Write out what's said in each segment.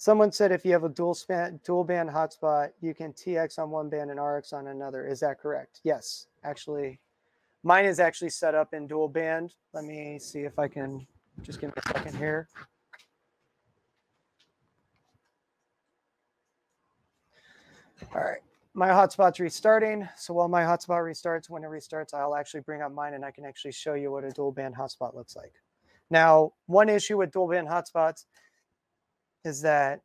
Someone said if you have a dual band hotspot, you can TX on one band and RX on another. Is that correct? Yes, actually. Mine is actually set up in dual band. Let me see if I can, just give me a second here. All right, my hotspot's restarting. So while my hotspot restarts, when it restarts, I'll actually bring up mine and I can actually show you what a dual band hotspot looks like. Now, one issue with dual band hotspots is that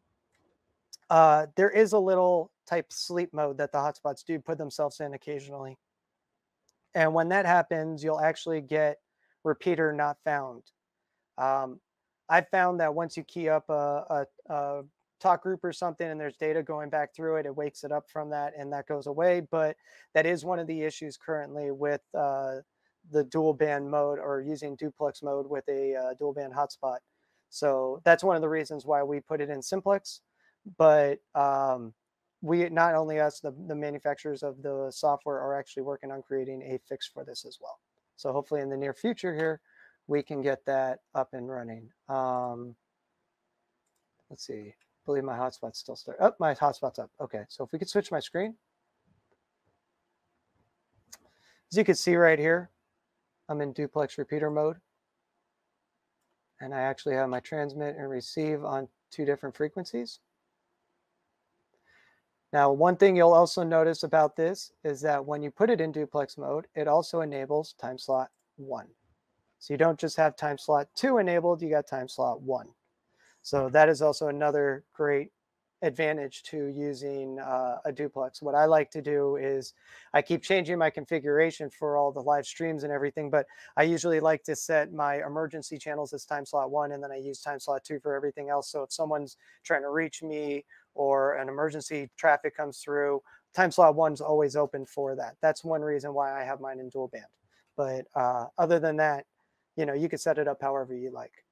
there is a little type sleep mode that the hotspots do put themselves in occasionally. And when that happens, you'll actually get repeater not found. I found that once you key up a talk group or something and there's data going back through it, it wakes it up from that and that goes away. But that is one of the issues currently with the dual band mode, or using duplex mode with a dual band hotspot. So that's one of the reasons why we put it in simplex. But we, not only us, the manufacturers of the software are actually working on creating a fix for this as well. So hopefully in the near future here, we can get that up and running. Let's see. I believe my hotspot's still start. Oh, my hotspot's up. Okay, so if we could switch my screen. As you can see right here, I'm in duplex repeater mode. And I actually have my transmit and receive on two different frequencies. Now, one thing you'll also notice about this is that when you put it in duplex mode, it also enables time slot 1. So you don't just have time slot 2 enabled, you got time slot 1. So that is also another great advantage to using a duplex. What I like to do is I keep changing my configuration for all the live streams and everything, but I usually like to set my emergency channels as time slot 1, and then I use time slot 2 for everything else. So if someone's trying to reach me or an emergency traffic comes through, time slot 1's always open for that. That's one reason why I have mine in dual band. But other than that, you know, you can set it up however you like.